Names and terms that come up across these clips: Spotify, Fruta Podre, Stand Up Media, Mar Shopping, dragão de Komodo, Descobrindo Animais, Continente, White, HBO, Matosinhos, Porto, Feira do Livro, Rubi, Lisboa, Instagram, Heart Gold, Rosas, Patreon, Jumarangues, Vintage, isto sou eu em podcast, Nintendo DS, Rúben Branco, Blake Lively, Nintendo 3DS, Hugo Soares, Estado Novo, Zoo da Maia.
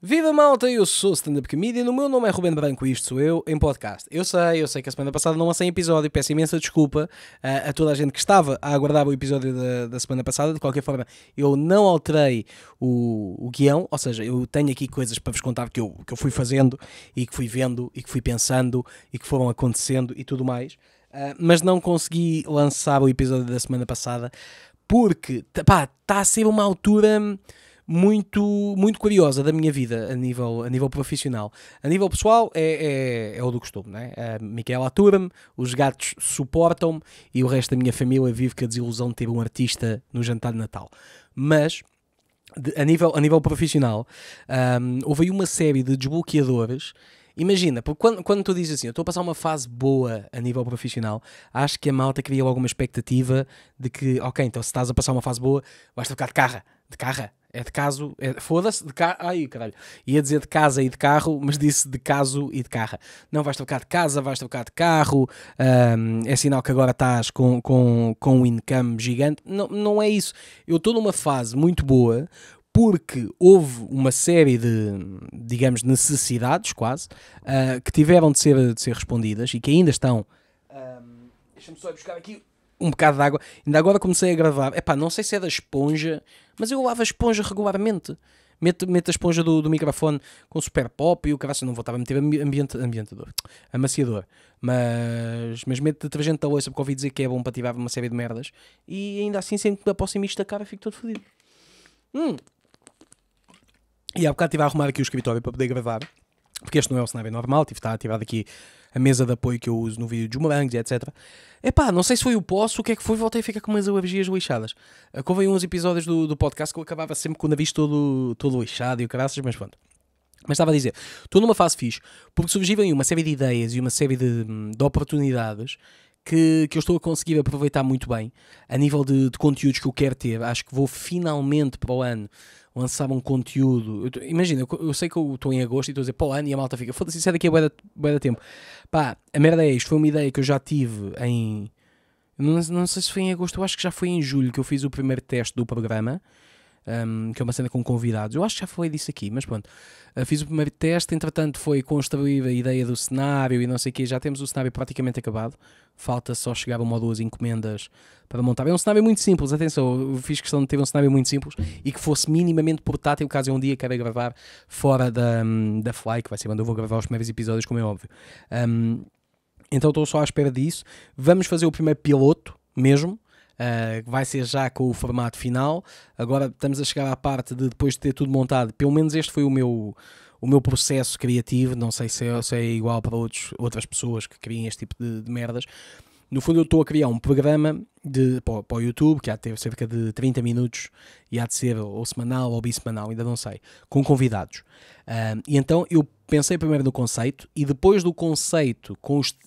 Viva malta, eu sou Stand Up Media, o meu nome é Rúben Branco e isto sou eu em podcast. Eu sei que a semana passada não lancei episódio, peço imensa desculpa a toda a gente que estava a aguardar o episódio da semana passada. De qualquer forma, eu não alterei o guião, ou seja, eu tenho aqui coisas para vos contar que eu fui fazendo e que fui vendo e que fui pensando e que foram acontecendo e tudo mais, mas não consegui lançar o episódio da semana passada porque está a ser uma altura muito curiosa da minha vida a nível profissional. A nível pessoal é o do costume, não é? A Miquel atura-me, os gatos suportam-me e o resto da minha família vive com a desilusão de ter um artista no jantar de Natal. Mas a nível profissional houve aí uma série de desbloqueadores. Imagina, porque quando tu dizes assim, eu estou a passar uma fase boa a nível profissional, acho que a malta cria logo uma expectativa de que, ok, então se estás a passar uma fase boa, vais trocar de carro. É de caso, foda-se, de carro, ai caralho, ia dizer de casa e de carro, mas disse de caso e de carro. Não, vais trocar de casa, vais trocar de carro, é sinal que agora estás com um income gigante. Não, não é isso. Eu estou numa fase muito boa porque houve uma série de, digamos, necessidades quase, que tiveram de ser respondidas e que ainda estão. Deixa-me só ir buscar aqui um bocado de água. Ainda agora comecei a gravar. Epá, não sei se é da esponja, mas eu lavo a esponja regularmente. Meto a esponja do microfone com super pop e o caraço, não vou estar a meter ambientador, amaciador. Mas meto detergente da louça porque ouvi dizer que é bom para tirar uma série de merdas. E ainda assim, sempre que posso me destacar, eu fico todo fodido. E há bocado estive a arrumar aqui o escritório para poder gravar, porque este não é o cenário normal. Tive de tirar aqui a mesa de apoio que eu uso no vídeo de Jumarangues, etc. Epá, não sei se foi o poço, o que é que foi, voltei a ficar com umas alergias lixadas. Houve uns episódios do podcast que eu acabava sempre com o nariz todo lixado e o caraças, mas pronto. Mas estava a dizer, estou numa fase fixe, porque surgiram aí uma série de ideias e uma série de oportunidades que eu estou a conseguir aproveitar muito bem, a nível de conteúdos que eu quero ter. Acho que vou finalmente para o ano lançar um conteúdo. Imagina, eu sei que eu estou em agosto e estou a dizer para o ano e a malta fica, foda-se, isso é daqui a bué de tempo. Pá, a merda é isto, foi uma ideia que eu já tive em... Não sei se foi em agosto, eu acho que já foi em julho que eu fiz o primeiro teste do programa, que é uma cena com convidados. Eu acho que já falei disso aqui, mas pronto. Fiz o primeiro teste, entretanto foi construir a ideia do cenário e não sei o quê. Já temos o cenário praticamente acabado. Falta só chegar uma ou duas encomendas para montar. É um cenário muito simples, atenção. Eu fiz questão de ter um cenário muito simples e que fosse minimamente portátil, caso eu um dia queira gravar fora da Fly, que vai ser quando eu vou gravar os primeiros episódios, como é óbvio. Então estou só à espera disso. Vamos fazer o primeiro piloto mesmo. Vai ser já com o formato final. Agora estamos a chegar à parte de, depois de ter tudo montado, pelo menos este foi o meu processo criativo. Não sei se é igual para outras pessoas que criem este tipo de merdas. No fundo eu estou a criar um programa para o YouTube, que há de ter cerca de 30 minutos e há de ser ou semanal ou bissemanal, ainda não sei, com convidados. E então eu pensei primeiro no conceito e depois do conceito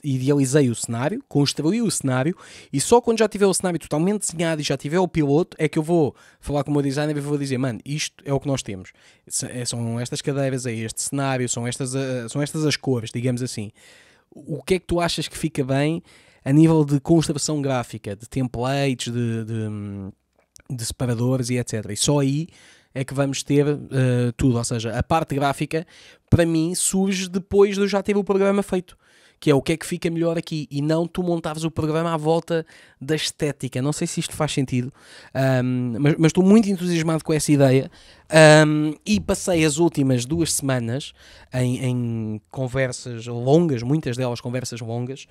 idealizei o cenário, construí o cenário, e só quando já tiver o cenário totalmente desenhado e já tiver o piloto é que eu vou falar com o meu designer e vou dizer, mano, isto é o que nós temos, são estas cadeiras, é este cenário, são estas as cores, digamos assim. O que é que tu achas que fica bem a nível de construção gráfica, de templates, de separadores e etc. E só aí é que vamos ter tudo. Ou seja, a parte gráfica, para mim, surge depois de eu já ter o programa feito. Que é o que é que fica melhor aqui. E não tu montares o programa à volta da estética. Não sei se isto faz sentido. Mas estou muito entusiasmado com essa ideia. E passei as últimas 2 semanas em conversas longas, muitas delas conversas longas,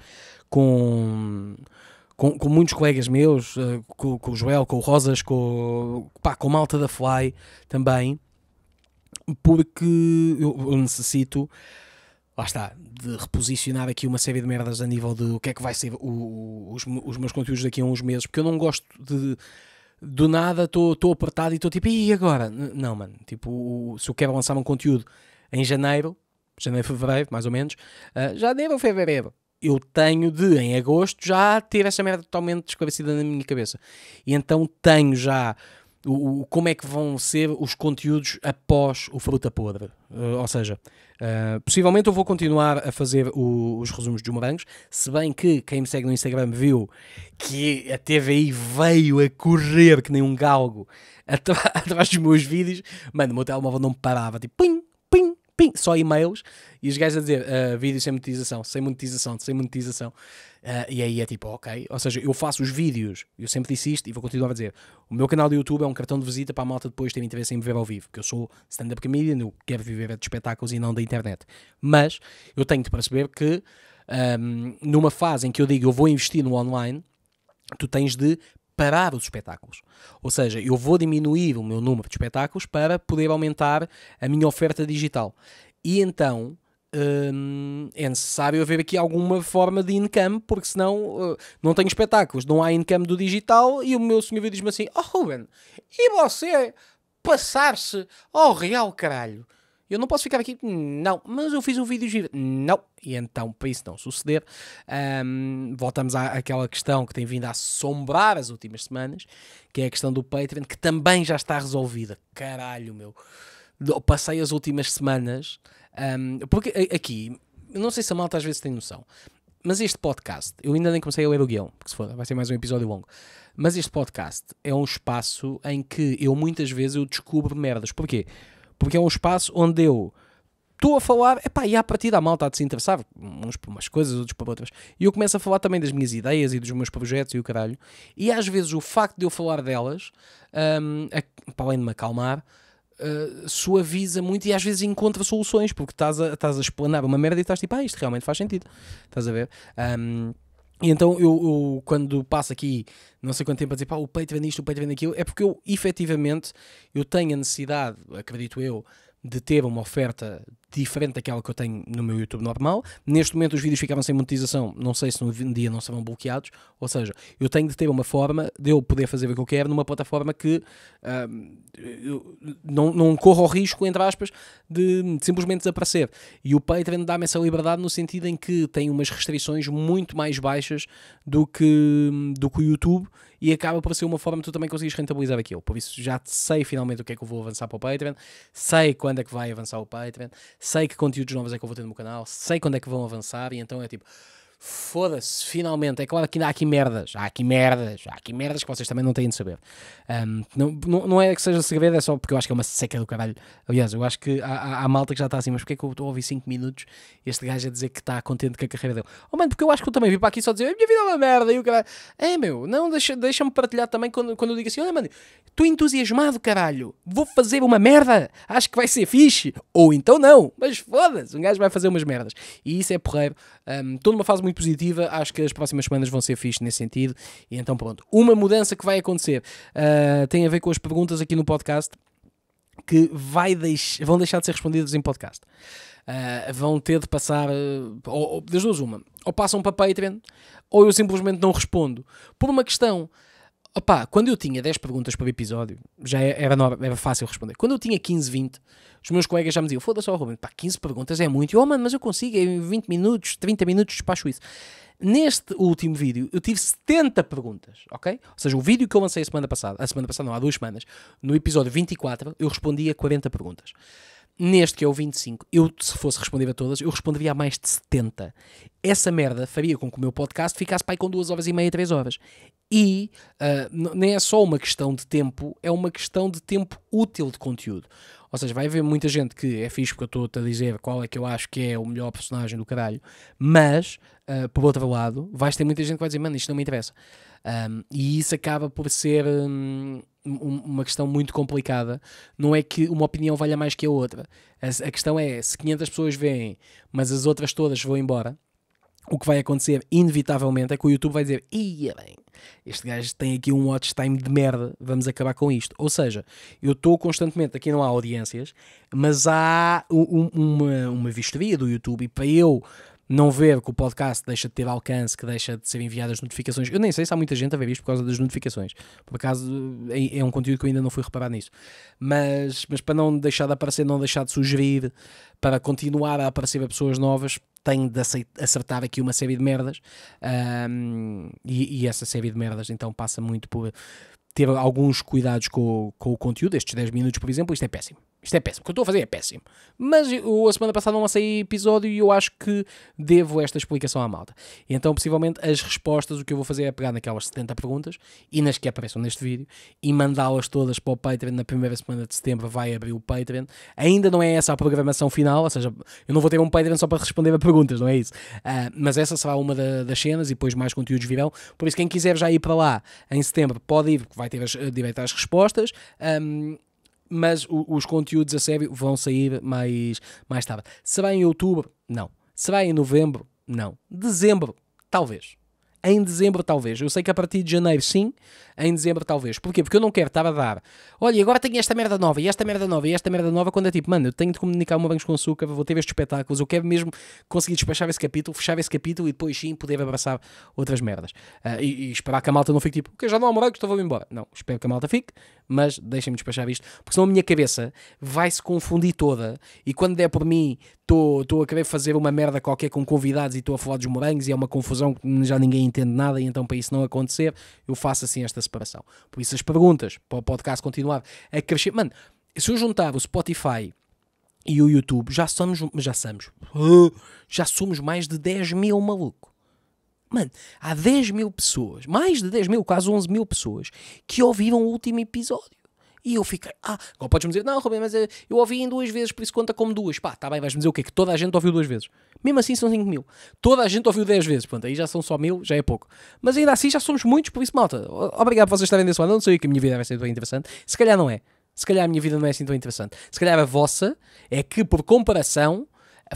com muitos colegas meus, com o Joel, com o Rosas, com a malta da Fly também. Porque eu necessito... Lá está, de reposicionar aqui uma série de merdas a nível de o que é que vai ser os meus conteúdos daqui a uns meses, porque eu não gosto de... Do nada estou apertado e estou tipo, e agora? Não, mano, tipo, se eu quero lançar um conteúdo em janeiro, fevereiro, mais ou menos, janeiro ou fevereiro, eu tenho de, em agosto, já ter essa merda totalmente esclarecida na minha cabeça. E então tenho já... como é que vão ser os conteúdos após o Fruta Podre, ou seja, possivelmente eu vou continuar a fazer os resumos de Jumarangues, se bem que quem me segue no Instagram viu que a TVI veio a correr que nem um galgo atrás dos meus vídeos. Mano, o meu telemóvel não parava, tipo pim, pim, só e-mails, e os gajos a dizer vídeos sem monetização, sem monetização, sem monetização. E aí é tipo, ok, ou seja, eu faço os vídeos, eu sempre disse isto e vou continuar a dizer, o meu canal do YouTube é um cartão de visita para a malta depois ter interesse em me ver ao vivo, porque eu sou stand-up comedian, eu quero viver de espetáculos e não da internet, mas eu tenho de perceber que numa fase em que eu digo eu vou investir no online, tu tens de parar os espetáculos, ou seja, eu vou diminuir o meu número de espetáculos para poder aumentar a minha oferta digital, e então é necessário haver aqui alguma forma de income, porque senão não tenho espetáculos, não há income do digital, e o meu senhor diz-me assim, oh Rúben, e você passar-se ao real caralho? Eu não posso ficar aqui, não, mas eu fiz um vídeo giro, não, e então para isso não suceder, voltamos àquela questão que tem vindo a assombrar as últimas semanas, que é a questão do Patreon, que também já está resolvida, caralho meu, passei as últimas semanas, porque aqui, não sei se a malta às vezes tem noção, mas este podcast, eu ainda nem comecei a ler o guião, porque se for, vai ser mais um episódio longo, mas este podcast é um espaço em que eu muitas vezes eu descubro merdas, porquê? Porque é um espaço onde eu estou a falar, epá, e à partida a malta há de se interessar, uns por umas coisas, outros por outras, e eu começo a falar também das minhas ideias e dos meus projetos e o caralho, e às vezes o facto de eu falar delas, para além de me acalmar, suaviza muito e às vezes encontra soluções, porque estás a explanar uma merda e estás tipo, ah, isto realmente faz sentido, estás a ver? E então eu quando passo aqui não sei quanto tempo a dizer, pá, o Patreon isto, o Patreon aquilo, é porque eu efetivamente eu tenho a necessidade, acredito eu, de ter uma oferta diferente daquela que eu tenho no meu YouTube normal. Neste momento os vídeos ficavam sem monetização, não sei se um dia não serão bloqueados, ou seja, eu tenho de ter uma forma de eu poder fazer o que eu quero numa plataforma que não corra o risco, entre aspas, de simplesmente desaparecer. E o Patreon dá-me essa liberdade no sentido em que tem umas restrições muito mais baixas do que o YouTube, e acaba por ser uma forma que tu também consegues rentabilizar aquilo. Por isso já sei finalmente o que é que eu vou avançar para o Patreon, sei quando é que vai avançar o Patreon, sei que conteúdos novos é que eu vou ter no meu canal, sei quando é que vão avançar, e então é tipo, foda-se, finalmente. É claro que ainda há aqui merdas, há aqui merdas que vocês também não têm de saber. Não é que seja segredo, é só porque eu acho que é uma seca do caralho. Aliás, eu acho que há malta que já está assim, mas porquê é que eu estou a ouvir 5 minutos este gajo a dizer que está contente com a carreira dele? Oh mano, porque eu acho que eu também vim para aqui só dizer, a minha vida é uma merda, e o caralho. É meu, não, deixa-me partilhar também quando eu digo assim, olha mano, estou entusiasmado, caralho, vou fazer uma merda, acho que vai ser fixe, ou então não, mas foda-se, um gajo vai fazer umas merdas. E isso é porreiro. Estou numa fase muito positiva, acho que as próximas semanas vão ser fixe nesse sentido, e então pronto. Uma mudança que vai acontecer tem a ver com as perguntas aqui no podcast, que vão deixar de ser respondidas em podcast, vão ter de passar, ou das duas uma, ou passam para Patreon, ou eu simplesmente não respondo, por uma questão. Opa, quando eu tinha 10 perguntas por episódio, já era fácil responder. Quando eu tinha 15, 20, os meus colegas já me diziam, foda-se, ó Rúben, pá, 15 perguntas é muito. E eu, oh, mano, mas eu consigo, em 20 minutos, 30 minutos, despacho isso. Neste último vídeo, eu tive 70 perguntas, ok? Ou seja, o vídeo que eu lancei a semana passada não, há 2 semanas, no episódio 24, eu respondia 40 perguntas. Neste, que é o 25, eu, se fosse responder a todas, eu responderia a mais de 70. Essa merda faria com que o meu podcast ficasse para aí com 2 horas e meia, 3 horas. E nem é só uma questão de tempo, é uma questão de tempo útil de conteúdo. Ou seja, vai haver muita gente que é fixe porque eu estou-te a dizer qual é que eu acho que é o melhor personagem do caralho, mas, por outro lado, vais ter muita gente que vai dizer, mano, isto não me interessa. E isso acaba por ser uma questão muito complicada. Não é que uma opinião valha mais que a outra. A questão é, se 500 pessoas veem, mas as outras todas vão embora, o que vai acontecer, inevitavelmente, é que o YouTube vai dizer, ia bem, este gajo tem aqui um watch time de merda, vamos acabar com isto. Ou seja, eu estou constantemente, aqui não há audiências, mas há uma vistoria do YouTube, e para eu não ver que o podcast deixa de ter alcance, que deixa de ser enviado as notificações, eu nem sei se há muita gente a ver isto por causa das notificações, por acaso é um conteúdo que eu ainda não fui reparar nisso, mas para não deixar de aparecer, não deixar de sugerir, para continuar a aparecer a pessoas novas, tenho de acertar aqui uma série de merdas, e essa série de merdas então passa muito por ter alguns cuidados com o conteúdo. Estes 10 minutos, por exemplo, isto é péssimo. Isto é péssimo. O que eu estou a fazer é péssimo. Mas eu, a semana passada não lancei episódio e eu acho que devo esta explicação à malta. Então, possivelmente, as respostas, o que eu vou fazer é pegar naquelas 70 perguntas e nas que apareçam neste vídeo e mandá-las todas para o Patreon. Na primeira semana de setembro vai abrir o Patreon. Ainda não é essa a programação final, ou seja, eu não vou ter um Patreon só para responder a perguntas, não é isso? Mas essa será uma das cenas e depois mais conteúdos virão. Por isso, quem quiser já ir para lá em setembro pode ir, porque vai ter direito às respostas. Mas os conteúdos a sério vão sair mais tarde. Será em outubro? Não. Será em novembro? Não. Dezembro? Talvez. Em dezembro, talvez. Eu sei que a partir de janeiro, sim. Em dezembro, talvez. Porquê? Porque eu não quero estar a dar. Olha, agora tenho esta merda nova, e esta merda nova, e esta merda nova, quando é tipo, mano, eu tenho de comunicar uma Bancos com Açúcar, vou ter estes espetáculos, eu quero mesmo conseguir despachar esse capítulo, fechar esse capítulo e depois, sim, poder abraçar outras merdas. E esperar que a malta não fique tipo, ok, já não há morango, estou a ir embora. Não, espero que a malta fique, mas deixem-me despachar isto, porque senão a minha cabeça vai-se confundir toda, e quando der por mim, estou a querer fazer uma merda qualquer com convidados e estou a falar dos morangos e é uma confusão que já ninguém entende nada, e então para isso não acontecer eu faço assim esta separação. Por isso as perguntas para o podcast continuar a crescer, mano, se eu juntar o Spotify e o YouTube já somos mais de 10 mil, maluco, mano, há 10 mil pessoas, mais de 10 mil, quase 11 mil pessoas que ouviram o último episódio. E eu fiquei, agora podes-me dizer, não, Rubem, mas eu ouvi em 2 vezes, por isso conta como 2. Pá, tá bem, vais-me dizer o quê? Que toda a gente ouviu 2 vezes. Mesmo assim são 5 mil. Toda a gente ouviu 10 vezes, pronto, aí já são só 1000, já é pouco. Mas ainda assim já somos muitos, por isso, malta, obrigado por vocês estarem desse lado. Não sei que a minha vida vai ser tão interessante. Se calhar não é. Se calhar a minha vida não é assim tão interessante. Se calhar a vossa é que, por comparação,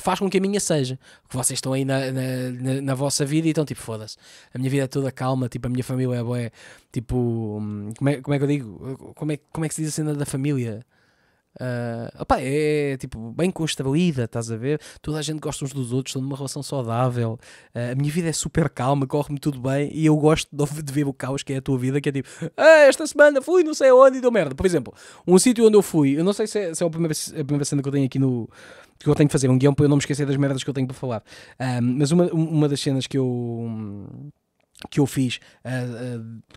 faz com que a minha seja. Porque vocês estão aí na vossa vida e estão tipo, foda-se, a minha vida é toda calma, tipo, a minha família é boa, tipo, como é que eu digo? Como é que se diz a cena da família? Opa, é tipo, bem construída, estás a ver? Toda a gente gosta uns dos outros, estão numa relação saudável, a minha vida é super calma, corre-me tudo bem, e eu gosto de ver o caos que é a tua vida, que é tipo, esta semana fui não sei onde e deu merda. Por exemplo, um sítio onde eu fui, eu não sei se é a primeira cena que eu tenho aqui no... que eu tenho que fazer um guião para eu não me esquecer das merdas que eu tenho para falar, mas uma das cenas que eu fiz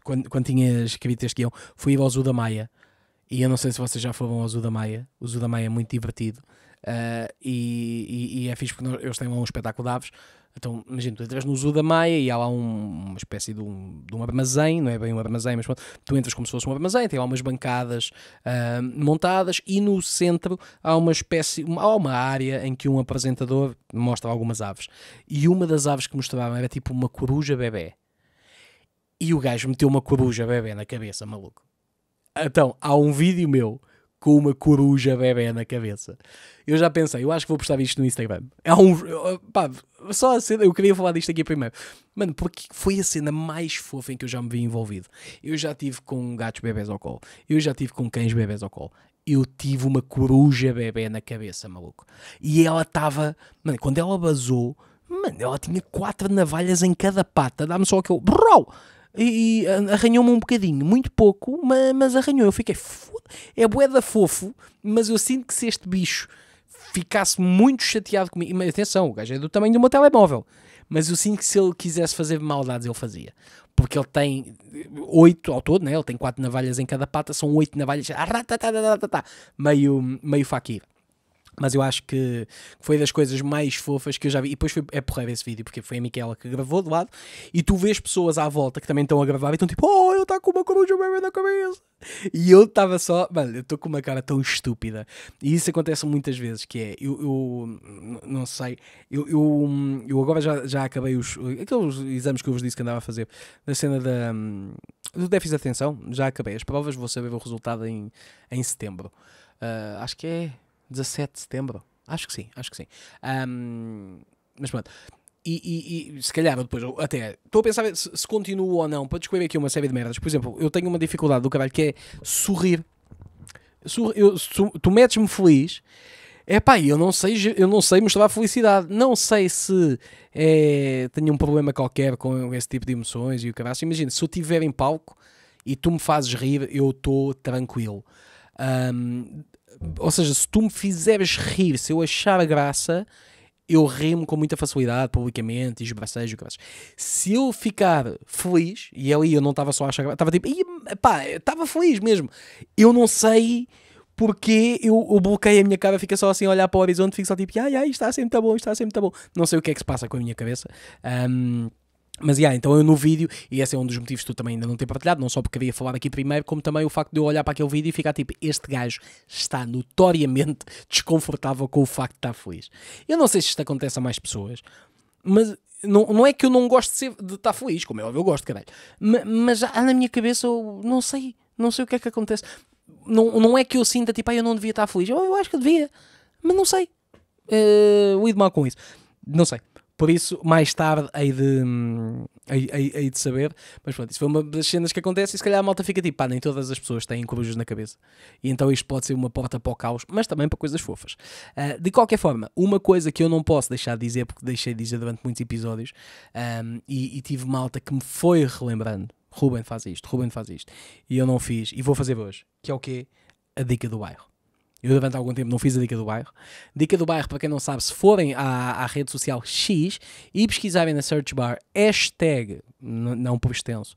quando tinha escrito este guião foi ir ao Zoo da Maia. E eu não sei se vocês já foram ao Zoo da Maia. O Zoo da Maia é muito divertido, e é fixe porque eles têm lá um espetáculo de aves. Então, imagina, tu entras no Zoo da Maia e há lá uma espécie de um armazém, não é bem um armazém, mas pronto, tu entras como se fosse um armazém, tem lá umas bancadas montadas, e no centro há uma área em que um apresentador mostra algumas aves. E uma das aves que mostravam era tipo uma coruja bebê. E o gajo meteu uma coruja bebê na cabeça, maluco. Então, há um vídeo meu com uma coruja bebê na cabeça. Eu já pensei, eu acho que vou postar isto no Instagram. Pá, só a cena, eu queria falar disto aqui primeiro. Mano, porque foi a cena mais fofa em que eu já me vi envolvido. Eu já tive com gatos bebés ao colo. Eu já tive com cães bebés ao colo. Eu tive uma coruja bebê na cabeça, maluco. E ela estava... Mano, quando ela basou, mano, ela tinha 4 navalhas em cada pata. Dá-me só aquele... Brrrau! E arranhou-me um bocadinho, muito pouco, mas arranhou. Eu fiquei, é bué da fofo, mas eu sinto que se este bicho ficasse muito chateado comigo, mas atenção, o gajo é do tamanho de um telemóvel, mas eu sinto que se ele quisesse fazer maldades, ele fazia, porque ele tem 8 ao todo, né? Ele tem 4 navalhas em cada pata, são 8 navalhas, meio faquir. Mas eu acho que foi das coisas mais fofas que eu já vi. E depois é porreiro esse vídeo, porque foi a Miquela que gravou do lado. E tu vês pessoas à volta que também estão a gravar e estão tipo, oh, ele está com uma coruja bebê na cabeça. E eu estava só, mano, eu estou com uma cara tão estúpida. E isso acontece muitas vezes, que é, eu não sei, eu agora já acabei aqueles exames que eu vos disse que andava a fazer, da cena do déficit de atenção, já acabei. As provas, vou saber o resultado em setembro. Acho que é... 17 de setembro, acho que sim. Mas pronto, e se calhar depois, até estou a pensar se continuo ou não, para descobrir aqui uma série de merdas. Por exemplo, eu tenho uma dificuldade do caralho que é sorrir. Tu metes-me feliz, é pá, eu não sei mostrar felicidade, não sei se tenho um problema qualquer com esse tipo de emoções e o caralho. Imagina, se eu estiver em palco e tu me fazes rir, eu estou tranquilo. Ou seja, se tu me fizeres rir, se eu achar a graça, eu rimo com muita facilidade, publicamente, e esbracejo. Se eu ficar feliz, e ali eu não estava só a achar graça, estava tipo, pá, estava feliz mesmo. Eu não sei porque eu bloqueio a minha cara, fica só assim a olhar para o horizonte, fico só tipo, isto está sempre tão bom, isto está sempre tão bom. Não sei o que é que se passa com a minha cabeça. Mas então eu no vídeo, e esse é um dos motivos que tu também ainda não ter partilhado, não só porque queria falar aqui primeiro, como também o facto de eu olhar para aquele vídeo e ficar tipo, este gajo está notoriamente desconfortável com o facto de estar feliz. Eu não sei se isto acontece a mais pessoas, mas não é que eu não gosto de estar feliz, como é óbvio, eu gosto, caralho. Mas há na minha cabeça, eu não sei o que é que acontece. Não é que eu sinta tipo, eu não devia estar feliz. Eu acho que devia, mas não sei. Lido mal com isso. Não sei. Por isso, mais tarde, hei de saber. Mas pronto, isso foi uma das cenas que acontece e se calhar a malta fica tipo, nem todas as pessoas têm corujos na cabeça. E então isto pode ser uma porta para o caos, mas também para coisas fofas. De qualquer forma, uma coisa que eu não posso deixar de dizer, porque deixei de dizer durante muitos episódios, e tive malta que me foi relembrando. Rúben faz isto. E eu não fiz, e vou fazer hoje. Que é o quê? A dica do bairro. Eu durante algum tempo não fiz a dica do bairro. Dica do bairro, para quem não sabe, se forem à rede social X e pesquisarem na search bar hashtag, não por extenso,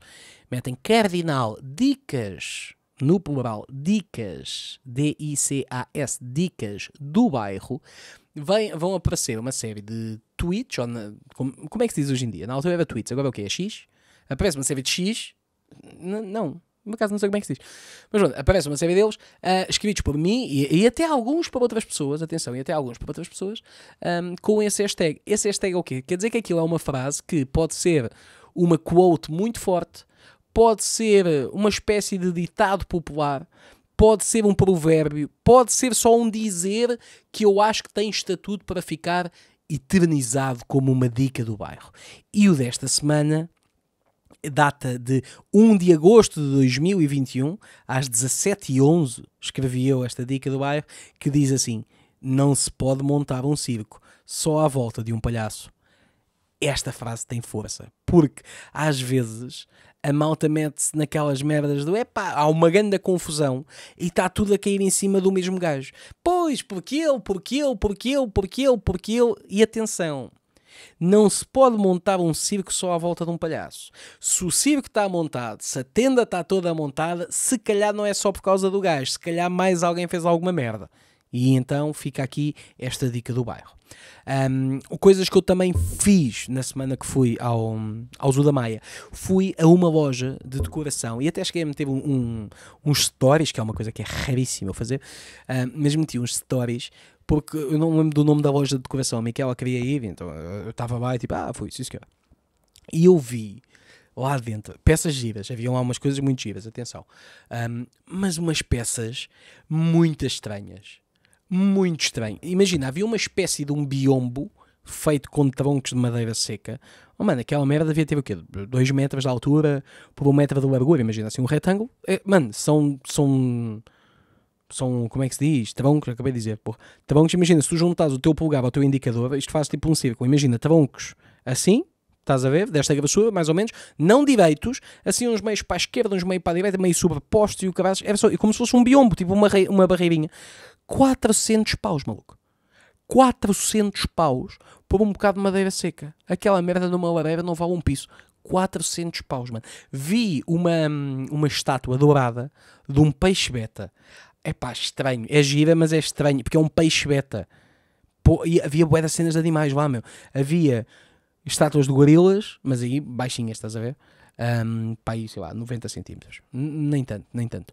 metem cardinal dicas, no plural, dicas, D-I-C-A-S, dicas do bairro, vão aparecer uma série de tweets, ou como é que se diz hoje em dia? Na altura era tweets, agora é o quê? É X? Aparece uma série de X, não, por acaso não sei como é que se diz, mas pronto, aparece uma série deles, escritos por mim e até alguns por outras pessoas, atenção, e até alguns por outras pessoas, com esse hashtag. Esse hashtag é o quê? Quer dizer que aquilo é uma frase que pode ser uma quote muito forte, pode ser uma espécie de ditado popular, pode ser um provérbio, pode ser só um dizer que eu acho que tem estatuto para ficar eternizado como uma dica do bairro. E o desta semana... data de 1 de agosto de 2021, às 17h11, escrevi eu esta dica do bairro, que diz assim, não se pode montar um circo só à volta de um palhaço. Esta frase tem força, porque às vezes a malta mete-se naquelas merdas do há uma grande confusão e está tudo a cair em cima do mesmo gajo. Pois, porque eu, e atenção... Não se pode montar um circo só à volta de um palhaço. Se o circo está montado, se a tenda está toda montada, se calhar não é só por causa do gajo, se calhar mais alguém fez alguma merda. E então fica aqui esta dica do bairro. Coisas que eu também fiz na semana que fui ao Zoo da Maia. Fui a uma loja de decoração e até cheguei a meter uns stories, que é uma coisa que é raríssima eu fazer, mas meti uns stories porque eu não lembro do nome da loja de decoração. A Miquel queria ir, então eu estava lá e tipo, fui, sim senhor. E eu vi lá dentro peças giras, haviam lá umas coisas muito giras, atenção, mas umas peças muito estranhas. Muito estranho. Imagina, havia uma espécie de um biombo feito com troncos de madeira seca. Oh, mano, aquela merda devia ter o quê? 2 metros de altura por 1 metro de largura. Imagina, assim, um retângulo. Mano, são como é que se diz? Troncos, acabei de dizer. Porra. Troncos, imagina, se tu juntas o teu polegar ao teu indicador, isto faz tipo um círculo. Imagina, troncos assim, estás a ver? Desta grossura, mais ou menos. Não direitos. Assim, uns meios para a esquerda, uns meios para a direita, meio sobrepostos e o caralho. Era só como se fosse um biombo, tipo uma barreirinha. 400 paus, maluco. 400 paus por um bocado de madeira seca. Aquela merda numa lareira não vale um piso. 400 paus, mano. Vi uma estátua dourada de um peixe beta. Epá, estranho. É gira, mas é estranho, porque é um peixe beta. Pô, e havia bué de cenas de animais lá, meu. Havia estátuas de gorilas, mas aí baixinhas, estás a ver? Pá, aí, sei lá, 90 centímetros. Nem tanto.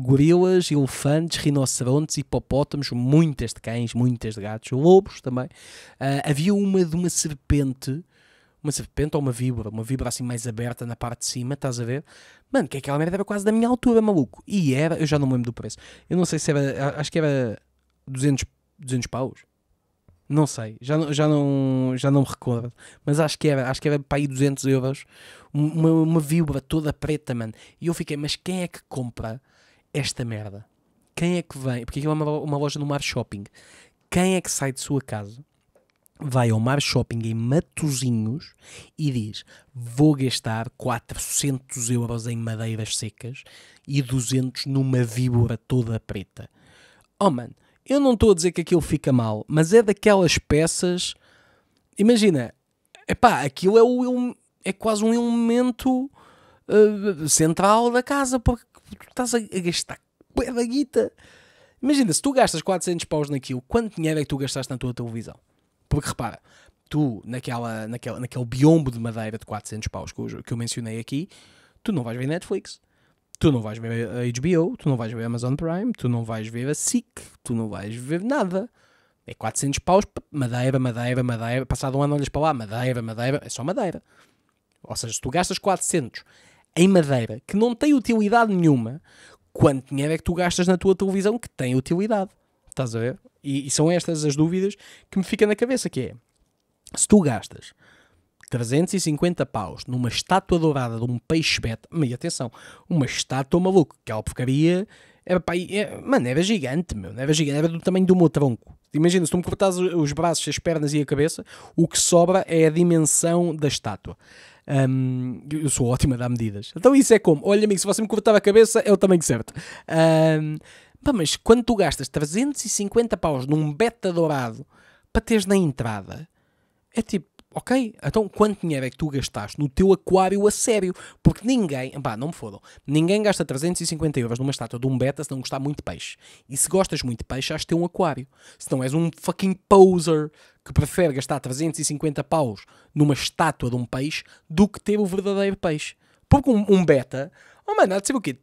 Gorilas, elefantes, rinocerontes, hipopótamos, muitas de cães, muitas de gatos, lobos também. Havia uma de uma serpente ou uma víbora assim mais aberta na parte de cima, estás a ver? Mano, que aquela merda era quase da minha altura, maluco. E era, eu já não me lembro do preço, eu não sei se era, acho que era 200 paus. Não sei, já não me recordo, mas acho que era para aí 200 euros, uma víbora toda preta, mano. E eu fiquei, mas quem é que compra esta merda? Quem é que vem? Porque aqui é uma loja no Mar Shopping. Quem é que sai de sua casa, vai ao Mar Shopping em Matosinhos e diz, vou gastar 400 euros em madeiras secas e 200 numa víbora toda preta? Oh, mano. Eu não estou a dizer que aquilo fica mal, mas é daquelas peças... Imagina, aquilo é quase um elemento central da casa, porque tu estás a gastar bué da guita. Imagina, se tu gastas 400 paus naquilo, quanto dinheiro é que tu gastaste na tua televisão? Porque repara, tu naquele biombo de madeira de 400 paus que eu mencionei aqui, tu não vais ver Netflix, tu não vais ver a HBO, tu não vais ver a Amazon Prime, tu não vais ver a SIC, tu não vais ver nada. É 400 paus, madeira, madeira, madeira. Passado um ano olhas para lá, madeira, madeira, é só madeira. Ou seja, se tu gastas 400 em madeira que não tem utilidade nenhuma, quanto dinheiro é que tu gastas na tua televisão que tem utilidade? Estás a ver? E são estas as dúvidas que me ficam na cabeça, que é, se tu gastas 350 paus numa estátua dourada de um peixe beta, mas atenção, uma estátua maluca, aquela porcaria, era gigante, meu, era gigante, era do tamanho do meu tronco. Imagina, se tu me cortares os braços, as pernas e a cabeça, o que sobra é a dimensão da estátua. Eu sou ótimo a dar medidas. Então isso é como, olha amigo, se você me cortar a cabeça, é o tamanho certo. Mas quando tu gastas 350 paus num beta dourado para teres na entrada, é tipo, ok, então quanto dinheiro é que tu gastaste no teu aquário a sério? Porque ninguém, não me fodam, ninguém gasta 350 euros numa estátua de um beta se não gostar muito de peixe. E se gostas muito de peixe, has de ter um aquário. Se não és um fucking poser que prefere gastar 350 paus numa estátua de um peixe do que ter o verdadeiro peixe. Porque um beta, há de ser o quê?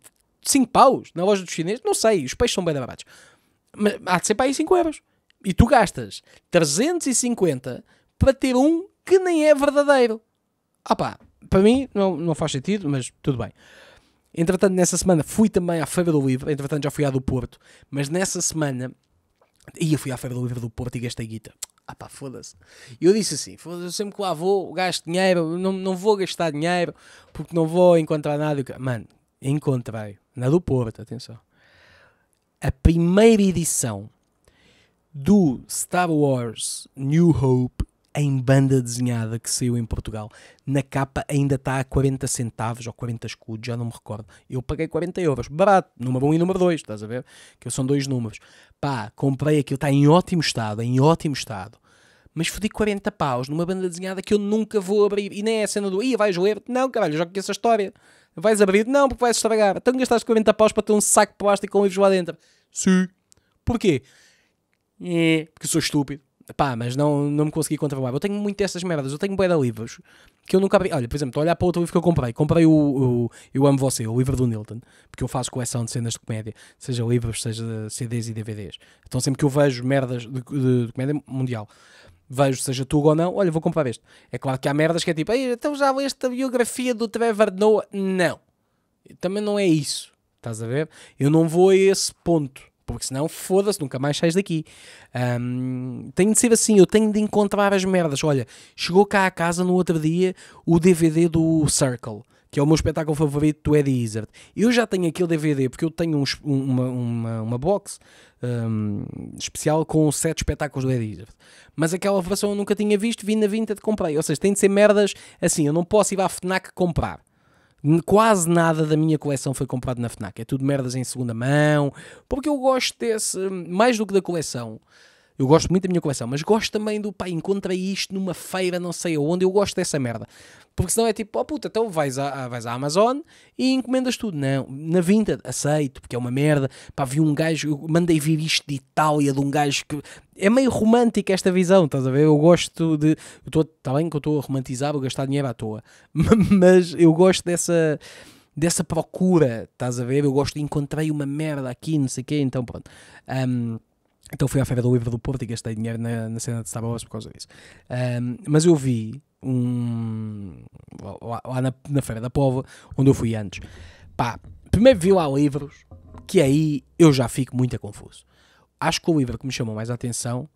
5 paus na loja dos chineses? Não sei, os peixes são bem baratos. Mas há de ser para aí 5 euros. E tu gastas 350 para ter um que nem é verdadeiro. Para mim não faz sentido, mas tudo bem. Entretanto, nessa semana fui também à Feira do Livro, entretanto já fui à do Porto, mas nessa semana fui à Feira do Livro do Porto e gastei guita. Foda-se. Eu disse assim, foda-se, sempre que lá vou, gasto dinheiro, não vou gastar dinheiro, porque não vou encontrar nada. Encontrei, na do Porto, atenção, a primeira edição do Star Wars New Hope, em banda desenhada, que saiu em Portugal. Na capa ainda está a 40 centavos ou 40 escudos, já não me recordo. Eu paguei 40 euros, barato, número 1 e número 2, estás a ver? Que são dois números. Comprei aquilo, está em ótimo estado. Mas fodi 40 paus numa banda desenhada que eu nunca vou abrir. E nem é a cena do, vais ler? Não, caralho, já conheço essa história. Vais abrir? Não, porque vais estragar. Então gastaste 40 paus para ter um saco de plástico com livros lá dentro. Sim. Porquê? Porque sou estúpido. Mas não me consegui controlar. Eu tenho muito dessas merdas, eu tenho bué de livros que eu nunca abri. Olha, por exemplo, estou a olhar para outro livro que eu comprei o Eu Amo Você, o livro do Nilton, porque eu faço coleção de cenas de comédia, seja livros, seja CDs e DVDs. Então sempre que eu vejo merdas de comédia mundial, vejo, seja tuga ou não, olha, vou comprar este. É claro que há merdas que é tipo, então já leste a biografia do Trevor Noah? Não, também não é isso, estás a ver? Eu não vou a esse ponto, porque senão, foda-se, nunca mais sais daqui. Tem de ser assim, eu tenho de encontrar as merdas. Olha, chegou cá à casa no outro dia o DVD do Circle, que é o meu espetáculo favorito do Eddie Izzard. Eu já tenho aquele DVD, porque eu tenho uma box especial com 7 espetáculos do Eddie Izzard. Mas aquela versão eu nunca tinha visto, vi na Vintage, comprei. Ou seja, tem de ser merdas assim, eu não posso ir à FNAC comprar. Quase nada da minha coleção foi comprado na FNAC, é tudo merdas em segunda mão, porque eu gosto desse, mais do que da coleção, eu gosto muito da minha coleção, mas gosto também do, encontrei isto numa feira, não sei aonde, eu gosto dessa merda, porque senão é tipo, puta, então vais à Amazon e encomendas tudo. Não, na Vintage, aceito, porque é uma merda, vi um gajo, eu mandei vir isto de Itália, de um gajo que, é meio romântica esta visão, estás a ver? Eu gosto de... Está bem que eu estou a romantizar, vou gastar dinheiro à toa. Mas eu gosto dessa procura, estás a ver? Eu gosto de encontrei uma merda aqui, não sei o quê, então pronto. Então fui à Feira do Livro do Porto e gastei dinheiro na cena de Star Wars por causa disso. Mas eu vi lá na Feira da Póvoa, onde eu fui antes. Primeiro vi lá livros, que aí eu já fico muito confuso. Acho que o livro que me chamou mais a atenção,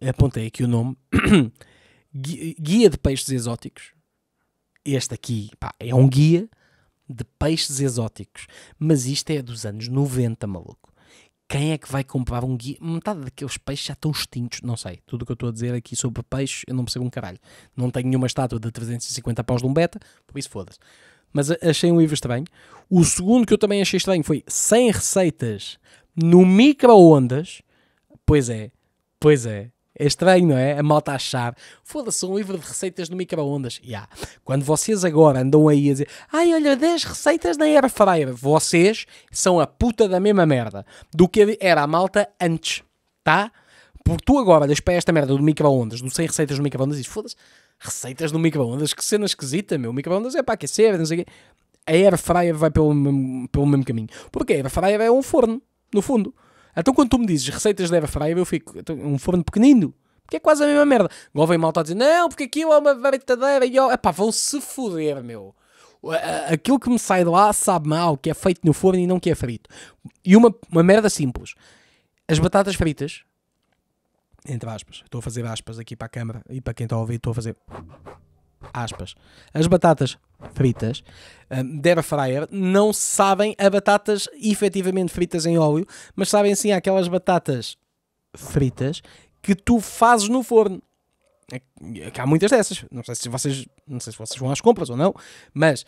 apontei aqui o nome, Guia de Peixes Exóticos. Este aqui, é um guia de peixes exóticos. Mas isto é dos anos 90, maluco. Quem é que vai comprar um guia? Metade daqueles peixes já estão extintos, não sei. Tudo o que eu estou a dizer aqui sobre peixes, eu não percebo um caralho. Não tenho nenhuma estátua de 350 paus de um beta, por isso foda-se. Mas achei um livro estranho. O segundo que eu também achei estranho foi 100 receitas no micro-ondas. Pois é, É estranho, não é? A malta achar, foda-se, um livro de receitas no micro-ondas. Yeah. Quando vocês agora andam aí a dizer, ai, olha, 10 receitas na airfryer, vocês são a puta da mesma merda do que era a malta antes, tá? Porque tu agora olhas para esta merda do micro-ondas, do 100 receitas no micro-ondas e dizes, foda-se, receitas no micro-ondas, que cena esquisita, meu. O micro-ondas é para aquecer, não sei o quê. A airfryer vai pelo mesmo caminho. Porque a airfryer é um forno, no fundo. Então quando tu me dizes receitas de airfryer, eu fico, um forno pequenino, porque é quase a mesma merda. Agora vem malta a dizer, não, porque aquilo é uma verdadeira, e eu, epá, vão se foder, meu. Aquilo que me sai de lá sabe mal, que é feito no forno e não que é frito. E uma merda simples. As batatas fritas, entre aspas, estou a fazer aspas aqui para a câmara e para quem está a ouvir, estou a fazer aspas. As batatas fritas de airfryer não sabem a batatas efetivamente fritas em óleo, mas sabem sim aquelas batatas fritas que tu fazes no forno. Que há muitas dessas. Não sei se vocês vão às compras ou não, mas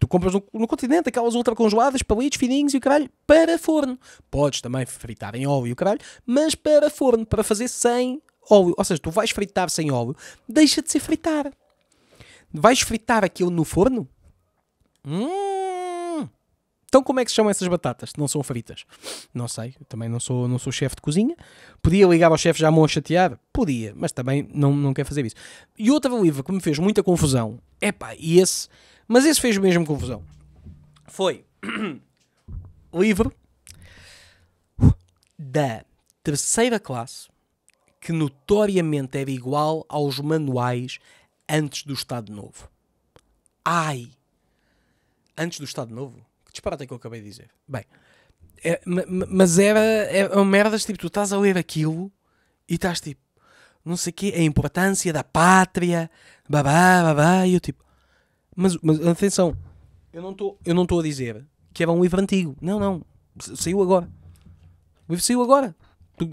tu compras no continente aquelas ultra congeladas, palitos fininhos e o caralho, para forno. Podes também fritar em óleo e o caralho, mas para forno, para fazer sem óleo. Ou seja, tu vais fritar sem óleo, deixa de ser fritar. Vais fritar aquilo no forno? Então como é que se chamam essas batatas? Não são fritas. Não sei. Também não sou chefe de cozinha. Podia ligar ao chefe já a chatear? Podia. Mas também não quero fazer isso. E outro livro que me fez muita confusão. Epá, e esse... Mas esse fez mesmo confusão. Foi livro da terceira classe que notoriamente era igual aos manuais antes do Estado Novo. Ai! Antes do Estado Novo? Que disparate é que eu acabei de dizer. Bem, mas era merdas, tipo, tu estás a ler aquilo e estás tipo, não sei o quê, a importância da pátria, babá, babá, e eu tipo... Mas atenção, eu não estou a dizer que era um livro antigo. Não. Saiu agora. O livro saiu agora. Tu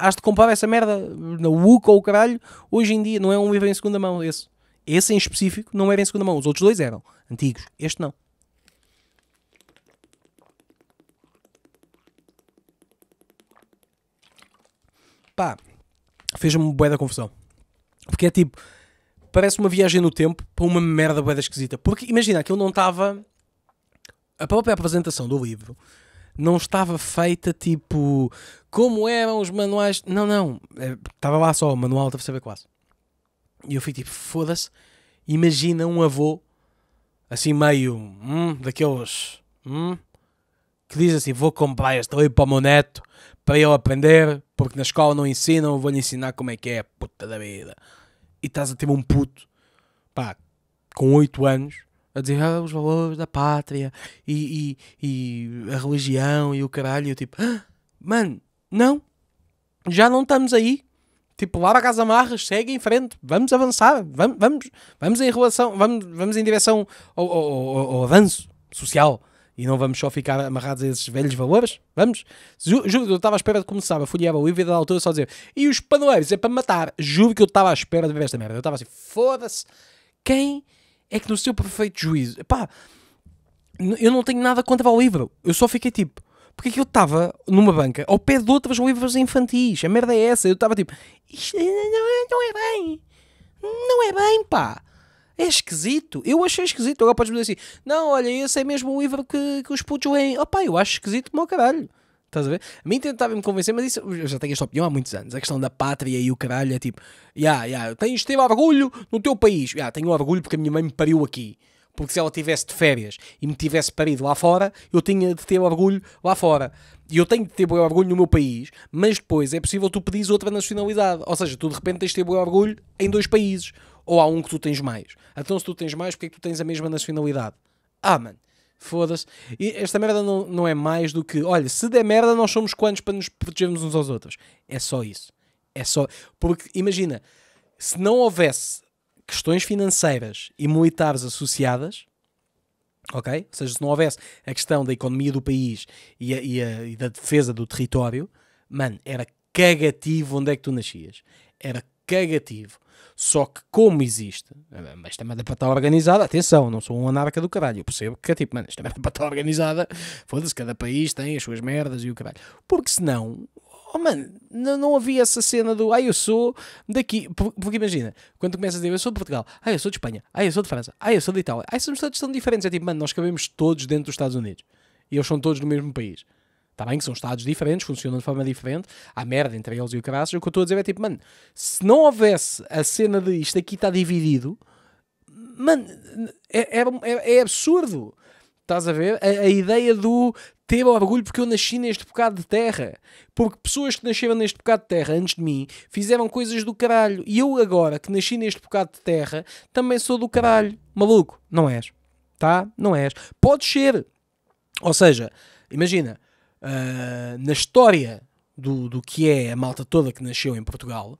has de comprar essa merda na UCA ou o caralho, hoje em dia. Não é um livro em segunda mão, esse em específico não era em segunda mão, os outros dois eram antigos, este não. Pá, fez-me bué da confusão, porque é tipo, parece uma viagem no tempo para uma merda bué da esquisita, porque imagina, aquilo não estava, a própria apresentação do livro não estava feita tipo como eram os manuais, não, estava lá só o manual da terceira classe e eu fui tipo, foda-se, imagina um avô assim meio daqueles que diz assim, vou comprar este livro para o meu neto para ele aprender, porque na escola não ensinam, vou-lhe ensinar como é que é a puta da vida, e estás a ter um puto, pá, com 8 anos a dizer, ah, os valores da pátria e a religião e o caralho, e eu tipo, ah, mano, não, já não estamos aí, tipo, larga as amarras, segue em frente, vamos avançar, vamos em relação, vamos em direção ao avanço social, e não vamos só ficar amarrados a esses velhos valores, vamos, juro que eu estava à espera de começar a folhear o livro e da altura só dizer, e os panoeiros é para matar, juro que eu estava à espera de ver esta merda, eu estava assim, foda-se, quem... É que no seu perfeito juízo... Epá, eu não tenho nada contra o livro. Eu só fiquei tipo... Porque aquilo estava numa banca ao pé de outros livros infantis. A merda é essa. Eu estava tipo... Isto não é bem. Não é bem, pá. É esquisito. Eu achei esquisito. Agora podes-me dizer assim... Não, olha, esse é mesmo o livro que os putos leem. Opá, eu acho esquisito como o caralho. Estás a ver? A mim tentava me convencer, mas isso, eu já tenho esta opinião há muitos anos. A questão da pátria e o caralho é tipo... Tens de ter orgulho no teu país. Tenho orgulho porque a minha mãe me pariu aqui. Porque se ela tivesse de férias e me tivesse parido lá fora, eu tinha de ter orgulho lá fora. E eu tenho de ter orgulho no meu país, mas depois é possível tu pedires outra nacionalidade. Ou seja, tu de repente tens de ter orgulho em dois países. Ou há um que tu tens mais. Então se tu tens mais, porque é que tu tens a mesma nacionalidade? Ah, mano. Foda-se. E esta merda não é mais do que... Olha, se der merda, nós somos quantos para nos protegermos uns aos outros? É só isso. É só... Porque, imagina, se não houvesse questões financeiras e militares associadas, ok? Ou seja, se não houvesse a questão da economia do país e da defesa do território, mano, era cagativo onde é que tu nascias. Era cagativo. Só que como existe, mas esta merda para estar organizada, atenção, não sou um anarca do caralho, eu percebo que é tipo, mano, esta merda para estar organizada, foda-se, cada país tem as suas merdas e o caralho, porque senão, Oh mano, não havia essa cena do eu sou daqui, porque imagina, quando começas a dizer eu sou de Portugal, eu sou de Espanha, eu sou de França, eu sou de Itália, esses estados são diferentes, é tipo, mano, nós cabemos todos dentro dos Estados Unidos e eles são todos no mesmo país. Está bem que são estados diferentes, funcionam de forma diferente, há merda entre eles e o caraças. O que eu estou a dizer é tipo, mano, se não houvesse a cena de isto aqui está dividido, mano, é absurdo. Estás a ver? A ideia do ter orgulho porque eu nasci neste bocado de terra. Porque pessoas que nasceram neste bocado de terra antes de mim fizeram coisas do caralho. E eu agora, que nasci neste bocado de terra, também sou do caralho. Maluco, não és. Tá? Não és. Podes ser. Ou seja, imagina, na história do que é a malta toda que nasceu em Portugal,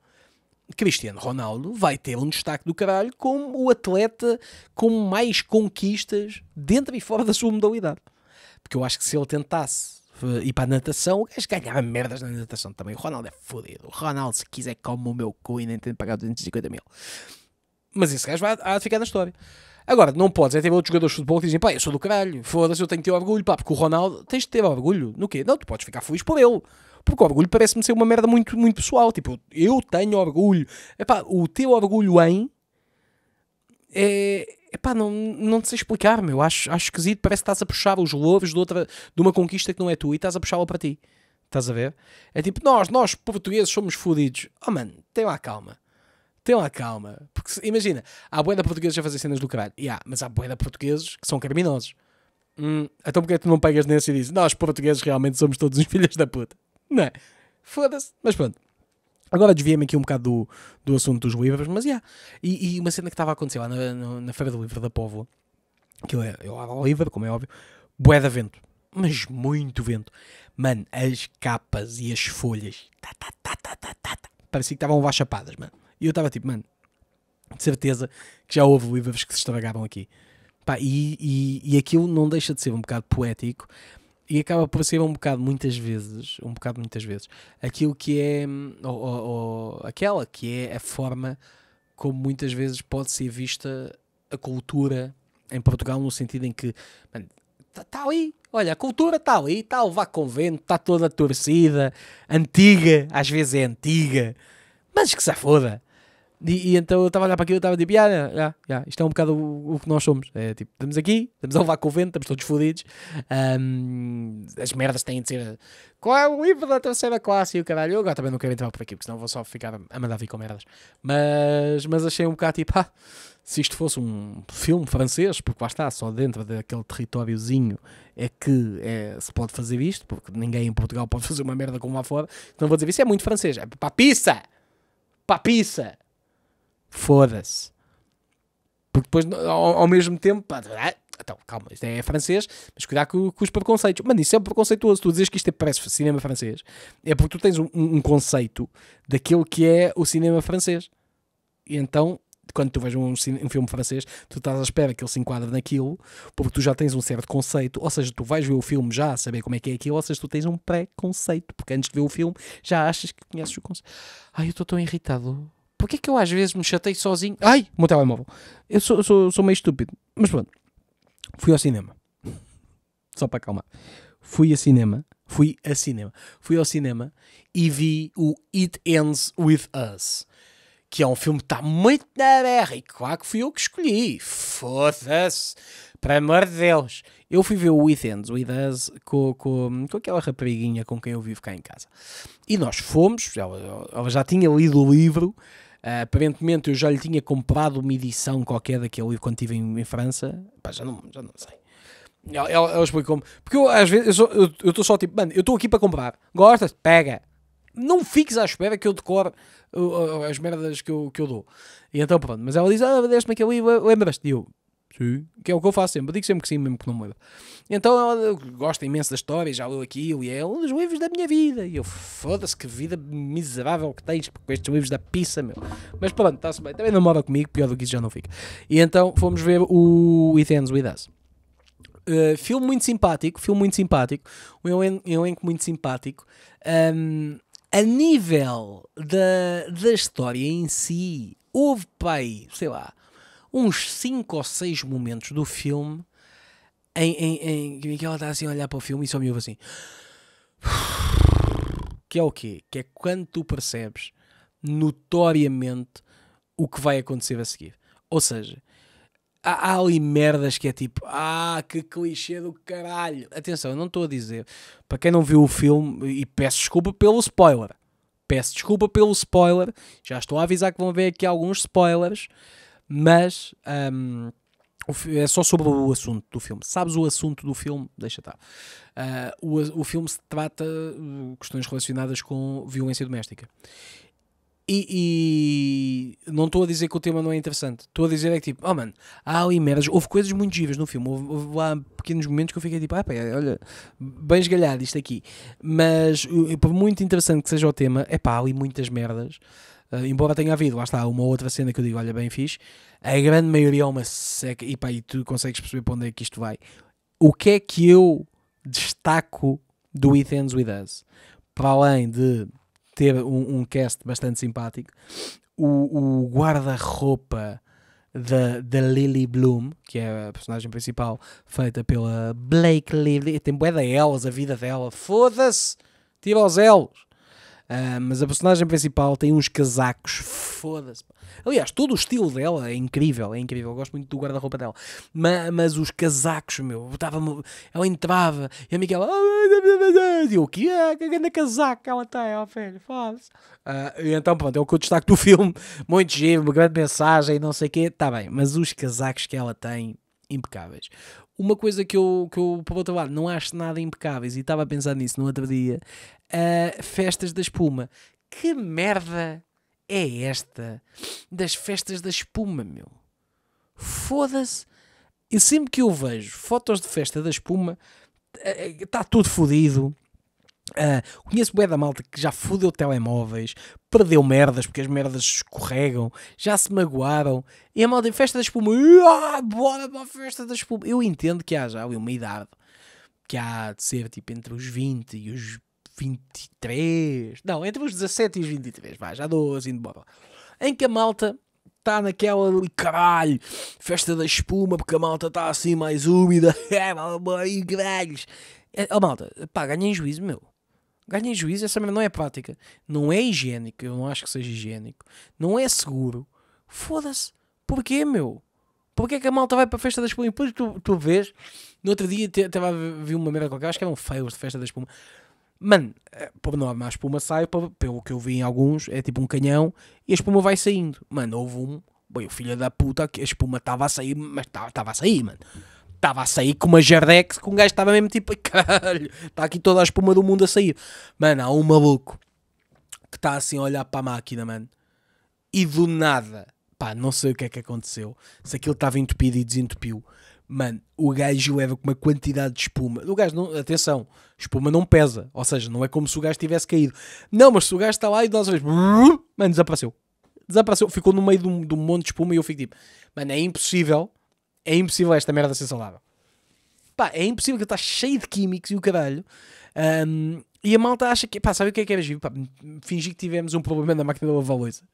Cristiano Ronaldo vai ter um destaque do caralho como o atleta com mais conquistas dentro e fora da sua modalidade. Porque eu acho que se ele tentasse ir para a natação, o gajo ganhava merdas na natação também. O Ronaldo é fodido. O Ronaldo, se quiser, come o meu cu e nem tem de pagar 250 mil. Mas esse gajo vai há de ficar na história. Agora, não podes é ter outros jogadores de futebol que dizem, pá, eu sou do caralho, foda-se, eu tenho que ter orgulho, pá, porque o Ronaldo, tens de ter orgulho. No quê? Não, tu podes ficar feliz por ele. Porque o orgulho parece-me ser uma merda muito, muito pessoal. Tipo, eu tenho orgulho. Epá, o teu orgulho em... Epá, não te sei explicar, meu. Acho esquisito. Parece que estás a puxar os louros de uma conquista que não é tua e estás a puxá-la para ti. Estás a ver? É tipo, nós portugueses somos fodidos. Oh, mano, tem lá calma. Tem lá calma. Porque, imagina, há bué de portugueses a fazer cenas do caralho. Mas há bué de portugueses que são criminosos. Então porque é que tu não pegas nesse e dizes, nós portugueses realmente somos todos os filhos da puta? Não é? Foda-se. Mas pronto. Agora desviei-me aqui um bocado do assunto dos livros, mas já. E uma cena que estava a acontecer lá na Feira do Livro da Póvoa, que eu lá ao livro, como é óbvio, bué de vento. Mas muito vento. Mano, as capas e as folhas, parecia que estavam lá chapadas, mano. E eu estava tipo, mano, de certeza que já houve livros que se estragaram aqui. Pá, e aquilo não deixa de ser um bocado poético e acaba por ser um bocado muitas vezes, aquilo que é, ou aquela que é a forma como muitas vezes pode ser vista a cultura em Portugal, no sentido em que, mano, está ali, olha, a cultura está ali, está a levar com vento, está toda torcida, antiga, às vezes é antiga, mas que se foda. E então eu estava a olhar para aquilo e estava tipo, isto é um bocado o que nós somos. É tipo, estamos aqui, estamos a levar com o vento, estamos todos fodidos. As merdas têm de ser. Qual é o livro da terceira classe e o caralho? Eu agora também não quero entrar por aqui, porque senão vou só ficar a mandar vir com merdas. Mas achei um bocado tipo, se isto fosse um filme francês, porque lá está, só dentro daquele territóriozinho é que se pode fazer isto, porque ninguém em Portugal pode fazer uma merda como lá fora. Então vou dizer, isso é muito francês. É papissa! Papissa! Foda-se. Porque depois, ao mesmo tempo... Então, calma, isto é francês, mas cuidado com os preconceitos. Mano, isso é preconceituoso. Tu dizes que isto parece cinema francês, é porque tu tens um conceito daquilo que é o cinema francês. E então, quando tu vês um filme francês, tu estás à espera que ele se enquadre naquilo, porque tu já tens um certo conceito, ou seja, tu vais ver o filme já a saber como é que é aquilo, ou seja, tu tens um pré-conceito, porque antes de ver o filme, já achas que conheces o conceito. Ai, eu estou tão irritado. Porquê que eu às vezes me chatei sozinho? Ai, o meu telemóvel. Eu sou meio estúpido. Mas pronto. Fui ao cinema. Só para acalmar. Fui ao cinema e vi o It Ends With Us. Que é um filme que está muito na berra. E claro que fui eu que escolhi. Foda-se. Para amor de Deus. Eu fui ver o It Ends With Us com aquela rapariguinha com quem eu vivo cá em casa. E nós fomos. Ela já tinha lido o livro. Aparentemente eu já lhe tinha comprado uma edição qualquer daquele livro quando estive em França. Pá, já não sei. Ela explicou-me. Porque eu às vezes eu estou só tipo, mano, eu estou aqui para comprar. Gostas? Pega. Não fiques à espera que eu decore as merdas que eu dou. E então pronto. Mas ela diz, deste-me aquele livro, lembras-te? E eu, sim. Que é o que eu faço sempre. Eu digo sempre que sim, mesmo que não me lembro. Então ela gosta imenso da história, já leu aquilo e é um dos livros da minha vida. E eu, foda-se, que vida miserável que tens com estes livros da pizza, meu. Mas pronto, está-se bem. Também não mora comigo, pior do que isso já não fica. E então fomos ver o It Ends With Us. Filme muito simpático. Um elenco muito simpático. A nível da história em si, houve pai, sei lá, uns 5 ou 6 momentos do filme em que ela está assim a olhar para o filme e só me ouve assim. que é o quê? Que é quando tu percebes notoriamente o que vai acontecer a seguir. Ou seja, há ali merdas que é tipo, ah, que clichê do caralho. Atenção, eu não estou a dizer, para quem não viu o filme, e peço desculpa pelo spoiler, já estou a avisar que vão ver aqui alguns spoilers, mas é só sobre o assunto do filme. Sabes o assunto do filme? Deixa estar. O filme se trata de questões relacionadas com violência doméstica. E não estou a dizer que o tema não é interessante. Estou a dizer é que tipo, oh mano, há ali merdas. Houve coisas muito giras no filme. Houve lá pequenos momentos que eu fiquei tipo, ah pá, olha, bem esgalhado isto aqui. Mas por muito interessante que seja o tema, é pá, há ali muitas merdas. Embora tenha havido, lá está, uma outra cena que eu digo, olha, bem fixe. A grande maioria é uma seca. E pá, e tu consegues perceber para onde é que isto vai. O que é que eu destaco do It Ends With Us? Para além de ter um cast bastante simpático, o guarda-roupa da Lily Bloom, que é a personagem principal, feita pela Blake Lively, tem bué de elos a vida dela, foda-se, tira os elos, mas a personagem principal tem uns casacos, foda-se, aliás, todo o estilo dela é incrível, eu gosto muito do guarda-roupa dela, mas os casacos, meu, ela entrava, e a Miquel, e o que é? Que grande casaco que ela tem, ó filho, foda-se. Então pronto, é o que eu destaco do filme, muito giro, uma grande mensagem, não sei o quê, tá bem, mas os casacos que ela tem, impecáveis. Uma coisa que eu por outro lado, não acho nada impecáveis, e estava a pensar nisso no outro dia, festas da espuma. Que merda é esta das festas da espuma, meu? Foda-se. E sempre que eu vejo fotos de festa da espuma, está tudo fodido. Conheço bué da malta que já fodeu telemóveis, perdeu merdas porque as merdas escorregam, já se magoaram, e a malta em festa da espuma, bora para a festa da espuma. Eu entendo que há já uma idade que há de ser tipo entre os 20 e os 23, não, entre os 17 e os 23, vai, já dou assim de bola, em que a malta está naquela, caralho, festa da espuma, porque a malta está assim mais úmida, e caralhos, oh malta, pá, ganhem juízo, meu. Ganhem juízo, essa merda não é prática, não é higiênico, eu não acho que seja higiênico, não é seguro, foda-se, porquê, meu? Porquê é que a malta vai para a festa da espuma? E depois tu vês, no outro dia estava a ver uma merda qualquer, acho que eram fails de festa da espuma, mano, por norma a espuma sai, pelo que eu vi em alguns, é tipo um canhão, e a espuma vai saindo, mano, houve o filho da puta, que a espuma estava a sair, mas estava a sair, mano. Estava a sair com uma jardex, que um gajo estava mesmo tipo, caralho, está aqui toda a espuma do mundo a sair. Mano, há um maluco que está assim a olhar para a máquina, mano. E do nada, pá, não sei o que é que aconteceu. Se aquilo estava entupido e desentupiu. Mano, o gajo leva com uma quantidade de espuma. O gajo, não, atenção, espuma não pesa. Ou seja, não é como se o gajo tivesse caído. Não, mas se o gajo está lá e de uma vez, mano, desapareceu. Ficou no meio de um monte de espuma e eu fico tipo, mano, é impossível... É impossível esta merda ser saudável. Pá, é impossível que está cheio de químicos e o caralho. E a malta acha que... Pá, sabe o que é que era giro? Pá, fingir que tivemos um problema na máquina da lavar louça.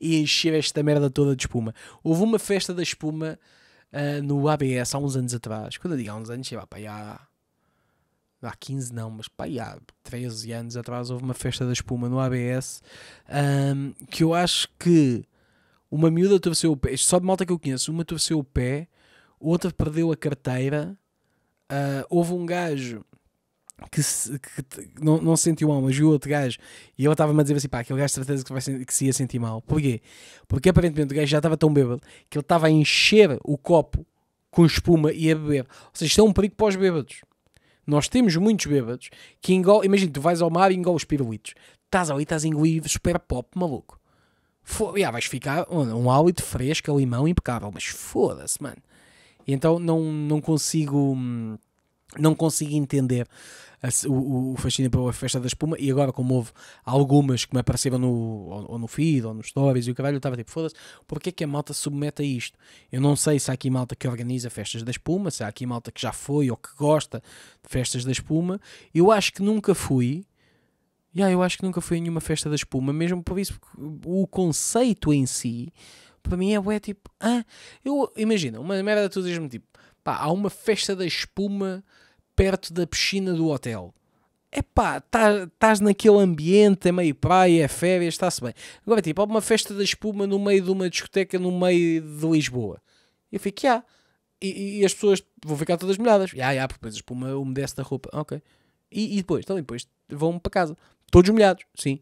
E encher esta merda toda de espuma. Houve uma festa da espuma no ABS há uns anos atrás. Quando eu digo há uns anos, sei lá, pá, há 15 não, mas pá, há 13 anos atrás houve uma festa da espuma no ABS que eu acho que uma miúda torceu o pé. Só de malta que eu conheço. Uma torceu o pé. Outra perdeu a carteira. Houve um gajo que não se sentiu mal, mas viu outro gajo e ela estava-me a dizer assim, pá, aquele gajo de certeza que se ia sentir mal. Porquê? Porque aparentemente o gajo já estava tão bêbado que ele estava a encher o copo com espuma e a beber. Ou seja, isto é um perigo para os bêbados. Nós temos muitos bêbados que engolem. Imagina, tu vais ao mar e engoles pirulitos. Estás ali, estás a engolir super pop, maluco. Vais ficar um hálito fresco a limão impecável, mas foda-se, mano. E então não consigo entender o fascínio pela festa da espuma. E agora, como houve algumas que me apareceram no feed ou nos stories e o caralho, eu estava tipo, foda-se, porque é que a malta se submete a isto? Eu não sei se há aqui malta que organiza festas da espuma, se há aqui malta que já foi ou que gosta de festas da espuma. Eu acho que nunca fui. Eu acho que nunca fui a nenhuma festa da espuma, mesmo por isso, o conceito em si, para mim é tipo, imagina, uma merda, tu dizes-me tipo, pá, há uma festa da espuma perto da piscina do hotel. epá, estás naquele ambiente, é meio praia, é férias, está-se bem. Agora, tipo, há uma festa da espuma no meio de uma discoteca no meio de Lisboa. Eu fico, já. Yeah. E as pessoas vão ficar todas molhadas. Já, yeah, porque depois a espuma umedece da roupa. Ok. E depois? Então, depois vão para casa. Todos molhados. Sim.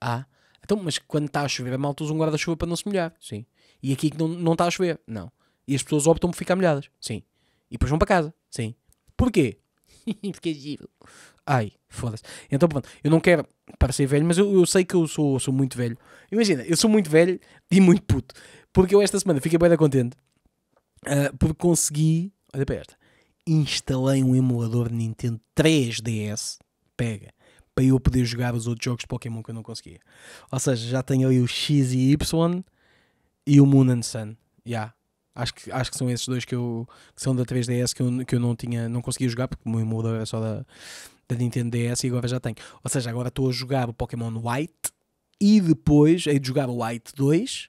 Ah. Então, mas quando está a chover, é mal tu usas um guarda-chuva para não se molhar. Sim. E aqui que não está a chover. Não. E as pessoas optam por ficar molhadas. Sim. E depois vão para casa. Sim. Porquê? Porque é giro. Ai, foda-se. Então, pronto, eu não quero parecer velho, mas eu sei que eu sou muito velho. Imagina, eu sou muito velho e muito puto. Porque eu esta semana fiquei bem contente porque consegui, olha para esta, instalei um emulador de Nintendo 3DS, pega, para eu poder jogar os outros jogos de Pokémon que eu não conseguia. Ou seja, já tenho ali o X e Y e o Moon and Sun. Já. Yeah. Acho que são esses dois que são da 3DS que eu não conseguia jogar porque o meu emulador era só da Nintendo DS e agora já tenho. Ou seja, agora estou a jogar o Pokémon White e depois hei de jogar o White 2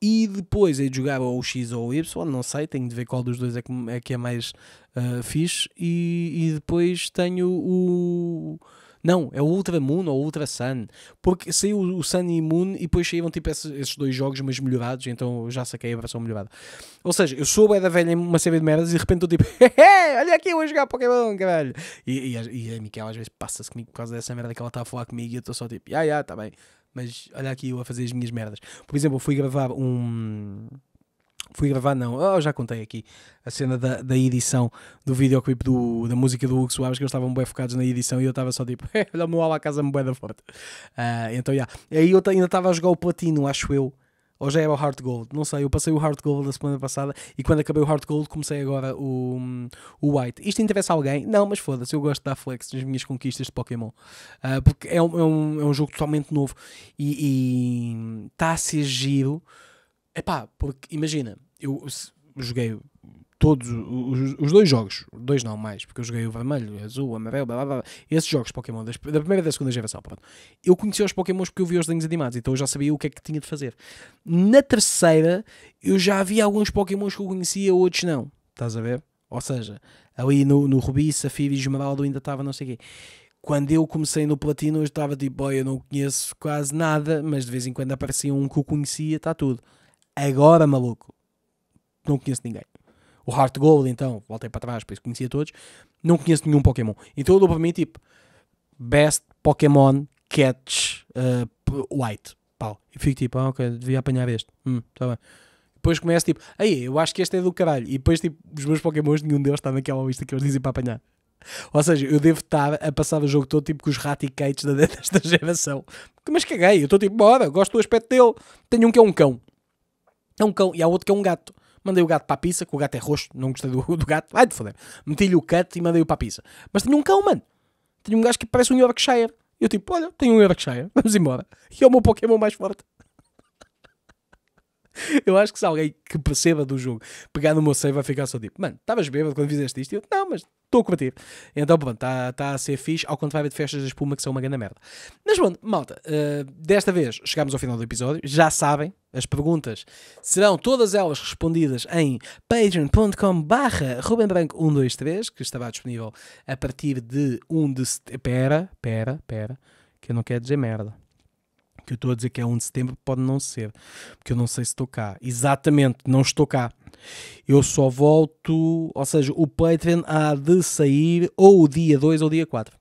e depois hei de jogar ou o X ou o Y, não sei, tenho de ver qual dos dois é que é mais fixe e depois tenho o... Não, é o Ultra Moon ou Ultra Sun. Porque saiu o Sun e Moon e depois saíram tipo esses dois jogos, mas melhorados. Então já saquei a versão melhorada. Ou seja, eu sou o da velha em uma série de merdas e de repente estou tipo, olha aqui, eu vou jogar Pokémon, caralho. E a Miquel às vezes passa-se comigo por causa dessa merda que ela está a falar comigo e eu estou só tipo, já, está bem. Mas olha aqui eu a fazer as minhas merdas. Por exemplo, eu fui gravar um... Fui gravar, não, eu já contei aqui a cena da edição do videoclipe da música do Hugo Soares, que eles estavam bem focados na edição e eu estava só tipo, olha o meu ala à casa me bué da forte. Então, já. Yeah. Aí eu ainda estava a jogar o Platino, acho eu, ou já era o Heart Gold, não sei, eu passei o Heart Gold da semana passada e quando acabei o Heart Gold comecei agora o White. Isto interessa a alguém? Não, mas foda-se, eu gosto de dar flex nas minhas conquistas de Pokémon, porque é um jogo totalmente novo e está a ser giro. Epá, porque imagina, eu joguei todos os dois jogos, dois não mais, porque eu joguei o vermelho, o azul, o amarelo, blá blá blá, esses jogos Pokémon da primeira e da segunda geração, pronto. Eu conhecia os Pokémons porque eu via os desenhos animados, então eu já sabia o que é que tinha de fazer. Na terceira, eu já havia alguns Pokémons que eu conhecia, outros não, estás a ver? Ou seja, ali no Rubi, Safiro e Esmeralda ainda estava não sei o quê. Quando eu comecei no Platino, eu estava tipo, boy, eu não conheço quase nada, mas de vez em quando aparecia um que eu conhecia, está tudo. Agora, maluco, não conheço ninguém. O Heart Gold, então, voltei para trás, por isso conhecia todos. Não conheço nenhum Pokémon. Então eu dou para mim, tipo, Best Pokémon Catch White. Pau. E fico tipo, ok, devia apanhar este. Tá bem. Depois começo, tipo, aí, eu acho que este é do caralho. E depois, tipo, os meus Pokémons, nenhum deles está naquela lista que eles dizem para apanhar. Ou seja, eu devo estar a passar o jogo todo tipo com os Raticates desta geração. Mas caguei, eu estou tipo, bora, gosto do aspecto dele. Tenho um que é um cão. É um cão, e há outro que é um gato. Mandei o gato para a pizza, que o gato é roxo, não gostei do gato. Ai, de foder. Meti-lhe o cut e mandei-o para a pizza. Mas tenho um cão, mano. Tenho um gajo que parece um Yorkshire. Eu tipo, olha, tenho um Yorkshire, vamos embora. E é o meu Pokémon mais forte. Eu acho que se alguém que perceba do jogo pegar no meu save vai ficar só tipo, mano, estavas bêbado quando fizeste isto? E eu, não, mas estou a curtir. Então pronto, está a ser fixe, ao contrário de festas da espuma que são uma grande merda. Mas pronto, malta, desta vez chegámos ao final do episódio, já sabem, as perguntas serão todas elas respondidas em patreon.com/rubenbranco123, que estará disponível a partir de 1 de setembro. Pera, que eu não quero dizer merda. Que eu estou a dizer que é 1 de setembro, pode não ser, porque eu não sei se estou cá. Exatamente, não estou cá. Eu só volto, ou seja, o Patreon há de sair ou dia 2 ou dia 4,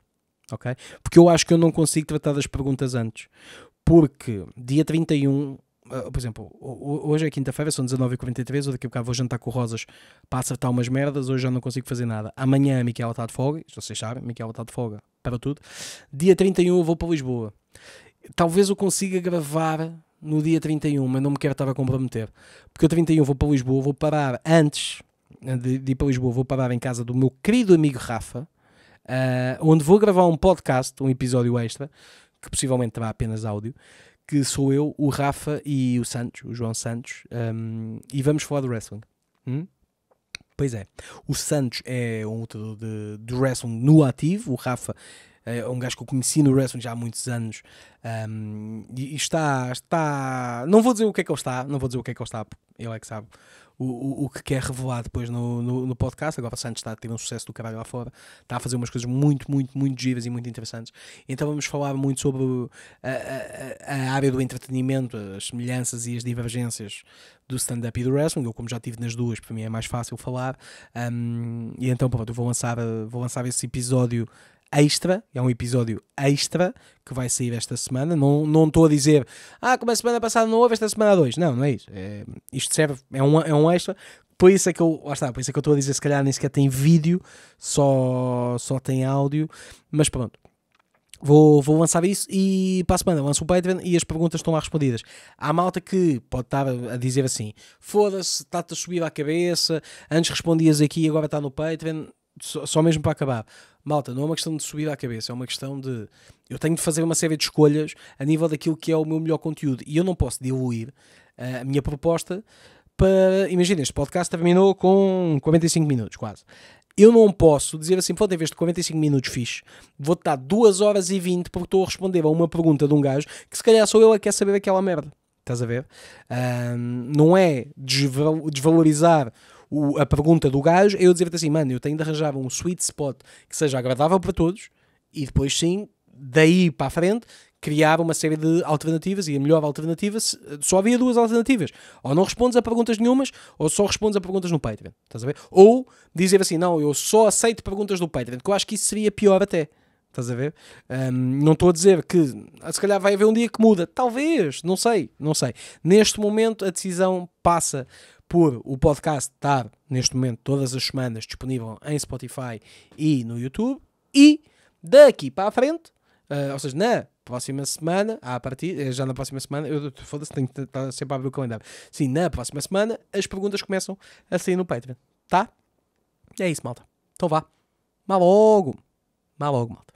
ok? Porque eu acho que eu não consigo tratar das perguntas antes, porque dia 31, por exemplo, hoje é quinta-feira, são 19h43, daqui a bocado vou jantar com o Rosas para acertar umas merdas, hoje já não consigo fazer nada. Amanhã a Miquel está de folga, vocês sabem, Miquel está de folga para tudo. Dia 31 eu vou para Lisboa. Talvez eu consiga gravar no dia 31, mas não me quero estar a comprometer. Porque o 31 vou para Lisboa, vou parar antes de ir para Lisboa, vou parar em casa do meu querido amigo Rafa, onde vou gravar um podcast, um episódio extra, que possivelmente terá apenas áudio, que sou eu, o Rafa e o Santos, o João Santos, e vamos falar do wrestling. Pois é, o Santos é um lutador de wrestling no ativo, o Rafa é um gajo que eu conheci no wrestling já há muitos anos, e está, não vou dizer o que é que ele está, porque ele é que sabe o que quer revelar depois no podcast. Agora o Santos está a ter um sucesso do caralho lá fora, está a fazer umas coisas muito giras e muito interessantes, então vamos falar muito sobre a área do entretenimento, as semelhanças e as divergências do stand-up e do wrestling. Eu, como já estive nas duas, para mim é mais fácil falar, e então pronto, eu vou lançar esse episódio extra, é um episódio extra que vai sair esta semana. Não estou a dizer, como a semana passada não houve, esta semana há dois, não é isso, isto serve, é um extra, por isso é que eu, lá está, por isso é que eu estou a dizer, se calhar nem sequer tem vídeo, só tem áudio, mas pronto, vou lançar isso, e para a semana lanço o Patreon e as perguntas estão lá respondidas. Há malta que pode estar a dizer assim, foda-se, está-te a subir à cabeça, antes respondias aqui e agora está no Patreon, só mesmo para acabar. Malta, não é uma questão de subir à cabeça, é uma questão de... Eu tenho de fazer uma série de escolhas a nível daquilo que é o meu melhor conteúdo, e eu não posso diluir a minha proposta para... Imagina, este podcast terminou com 45 minutos, quase. Eu não posso dizer assim, pô, em vez de 45 minutos fixe, vou-te dar 2 horas e 20 porque estou a responder a uma pergunta de um gajo que se calhar sou eu a quer saber aquela merda. Estás a ver? Não é desvalorizar a pergunta do gajo, eu dizer-te assim, mano, eu tenho de arranjar um sweet spot que seja agradável para todos, e depois sim, daí para a frente, criar uma série de alternativas, e a melhor alternativa, só havia 2 alternativas, ou não respondes a perguntas nenhumas, ou só respondes a perguntas no Patreon, estás a ver? Ou dizer assim, não, eu só aceito perguntas do Patreon, que eu acho que isso seria pior até. Estás a ver? Não estou a dizer que se calhar vai haver um dia que muda, talvez, não sei. Neste momento a decisão passa por o podcast estar, neste momento, todas as semanas disponível em Spotify e no YouTube, e daqui para a frente, ou seja, na próxima semana, já na próxima semana, foda-se, tenho que estar sempre a abrir o calendário, sim, na próxima semana as perguntas começam a sair no Patreon, tá? É isso, malta. Então vá. Má logo, malta.